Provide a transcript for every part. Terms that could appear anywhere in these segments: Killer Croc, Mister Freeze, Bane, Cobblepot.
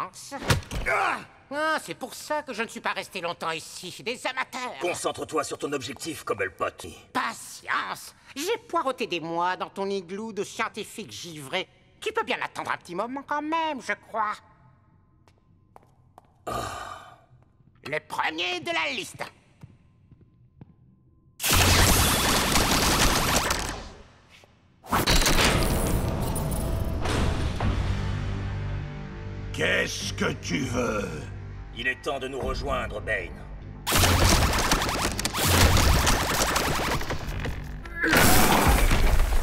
Ah, c'est pour ça que je ne suis pas resté longtemps ici, des amateurs. Concentre-toi sur ton objectif, Cobblepot. Patience. J'ai poireauté des mois dans ton igloo de scientifique givré. Tu peux bien attendre un petit moment quand même, je crois. Oh. Le premier de la liste. Qu'est-ce que tu veux? Il est temps de nous rejoindre, Bane.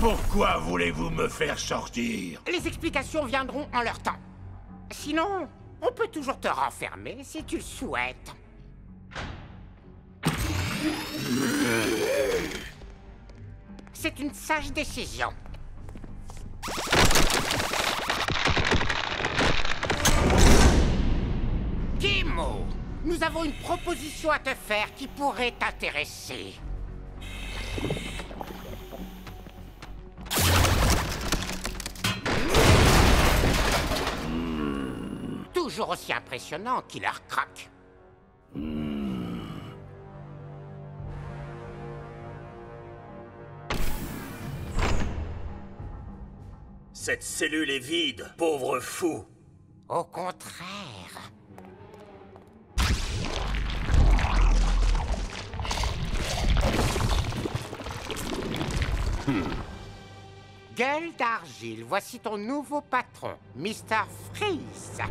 Pourquoi voulez-vous me faire sortir? Les explications viendront en leur temps. Sinon, on peut toujours te renfermer si tu le souhaites. C'est une sage décision. Kimo, nous avons une proposition à te faire qui pourrait t'intéresser. Toujours aussi impressionnant, Killer Croc. Cette cellule est vide, pauvre fou. Au contraire. Gueule d'argile, voici ton nouveau patron, Mister Freeze.